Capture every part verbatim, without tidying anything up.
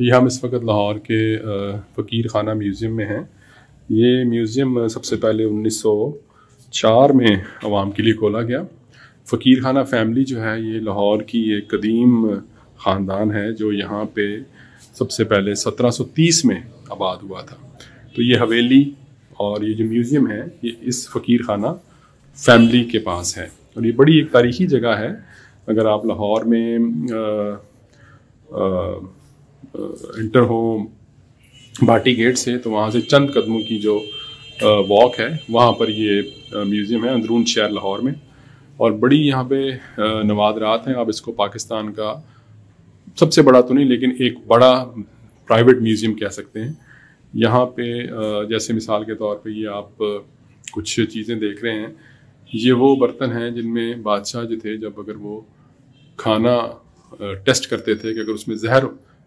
ये हम इस वक्त लाहौर के फ़कीर खाना म्यूज़ियम में हैं। ये म्यूज़ियम सबसे पहले उन्नीस सौ चार में आवाम के लिए खोला गया। फ़कीर खाना फैमिली जो है ये लाहौर की एक कदीम ख़ानदान है जो यहाँ पे सबसे पहले सत्रह सौ तीस में आबाद हुआ था। तो ये हवेली और ये जो म्यूज़ियम है ये इस फ़कीर खाना फैमिली के पास है और ये बड़ी एक तारीख़ी जगह है। अगर आप लाहौर में आ, आ, इंटर हो भाटी गेट से तो वहाँ से चंद कदमों की जो वॉक है वहाँ पर ये म्यूज़ियम है, अंदरून शहर लाहौर में। और बड़ी यहाँ पे नवादरात हैं। आप इसको पाकिस्तान का सबसे बड़ा तो नहीं लेकिन एक बड़ा प्राइवेट म्यूज़ियम कह सकते हैं। यहाँ पे जैसे मिसाल के तौर पे ये आप कुछ चीज़ें देख रहे हैं। ये वो बर्तन हैं जिनमें बादशाह जो थे जब अगर वो खाना टेस्ट करते थे कि अगर उसमें जहर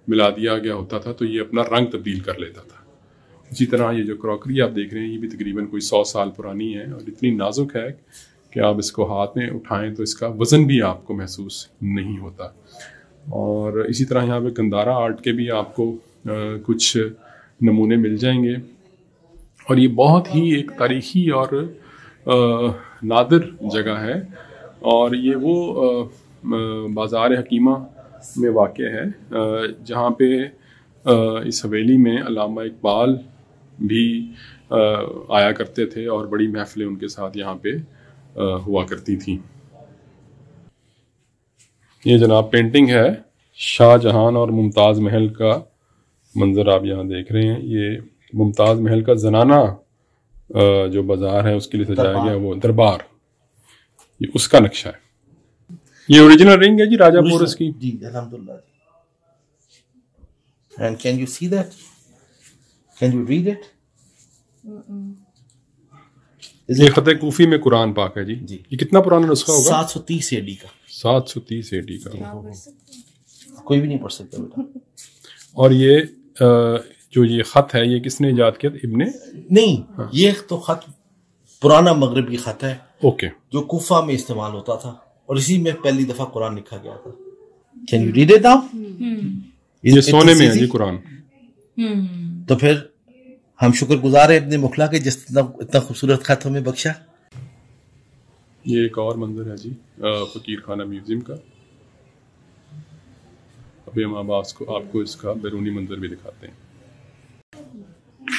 मिला दिया गया होता था तो ये अपना रंग तब्दील कर लेता था। इसी तरह ये जो क्रॉकरी आप देख रहे हैं ये भी तकरीबन कोई सौ साल पुरानी है और इतनी नाजुक है कि आप इसको हाथ में उठाएं तो इसका वज़न भी आपको महसूस नहीं होता। और इसी तरह यहाँ पे गंदारा आर्ट के भी आपको आ, कुछ नमूने मिल जाएंगे। और ये बहुत ही एक तारीखी और आ, नादिर जगह है और ये वो बाज़ार हकीमा में वाक़े है जहाँ पे इस हवेली में अल्लामा इकबाल भी आया करते थे और बड़ी महफ़िलें उनके साथ यहाँ पे हुआ करती थी। ये जनाब पेंटिंग है शाह जहान और मुमताज़ महल का मंज़र आप यहाँ देख रहे हैं। ये मुमताज़ महल का जनाना जो बाज़ार है उसके लिए सजाया गया वो दरबार, ये उसका नक्शा है। ये ओरिजिनल रिंग है जी राजा पोरस की जी, अल्हम्दुलिल्लाह। And can you see that, can you read it? ये खत कूफी में कुरान पाक है जी, जी। ये कितना पुराना नुस्खा होगा? सात सौ तीस एडी का। सात सौ तीस एडी का कोई भी नहीं पढ़ सकता बेटा। और ये जो ये खत है ये किसने इजाद किया? इब्ने नहीं हाँ। ये तो खत पुराना मगरिबी खत है ओके, जो कूफा में इस्तेमाल होता था और इसी में पहली दफा कुरान लिखा गया था। Can you read it? ये सोने में है जी कुरान। तो फिर हम शुक्रगुजार हैं इब्ने मुखला के जिस इतना खूबसूरत खत हमें बख्शा। ये एक और मंजर है जी फ़कीर खाना म्यूजियम का। अभी हम आप आपको आपको इसका बैरूनी मंजर भी दिखाते हैं।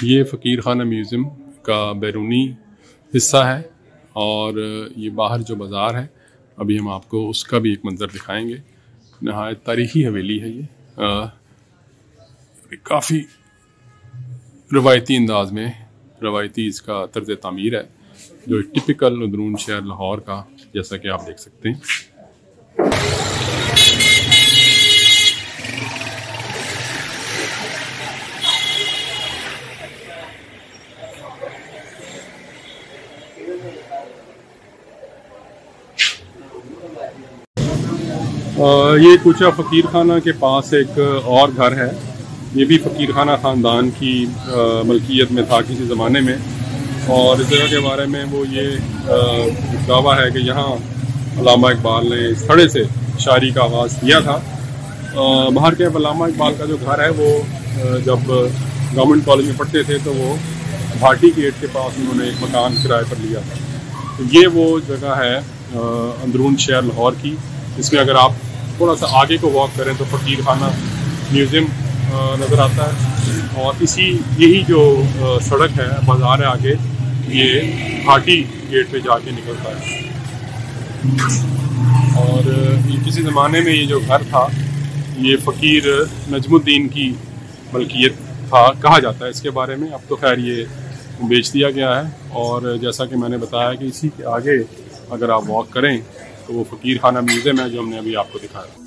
ये फ़कीर खाना म्यूजियम का बैरूनी हिस्सा है और ये बाहर जो बाजार है अभी हम आपको उसका भी एक मंजर दिखाएंगे। नहायत तारीखी हवेली है ये, काफ़ी रवायती अंदाज में रवायती इसका तर्ज तामीर है जो टिपिकल अंदरून शहर लाहौर का, जैसा कि आप देख सकते हैं। ये कूचा फ़कीर खाना के पास एक और घर है। ये भी फ़कीर खाना ख़ानदान की मलकियत में था किसी ज़माने में। और इस जगह के बारे में वो ये दावा है कि यहाँ अल्लामा इकबाल ने इस थड़े से शायरी का आगाज़ दिया था। बाहर के अल्लामा इकबाल का जो घर है वो जब गवर्नमेंट कॉलेज में पढ़ते थे तो वो भाटी गेट के पास उन्होंने एक मकान किराए पर लिया था। तो ये वो जगह है अंदरून शहर लाहौर की। इसमें अगर आप थोड़ा सा आगे को वॉक करें तो फ़कीर खाना म्यूज़ियम नज़र आता है और इसी यही जो सड़क है बाज़ार है आगे ये भाटी गेट पे जाके निकलता है। और ये किसी ज़माने में ये जो घर था ये फ़कीर नजमुद्दीन की मलकियत था कहा जाता है इसके बारे में। अब तो खैर ये बेच दिया गया है। और जैसा कि मैंने बताया कि इसी के आगे अगर आप वॉक करें तो वो फ़कीर खाना म्यूज़ियम है जो हमने अभी आपको दिखाया।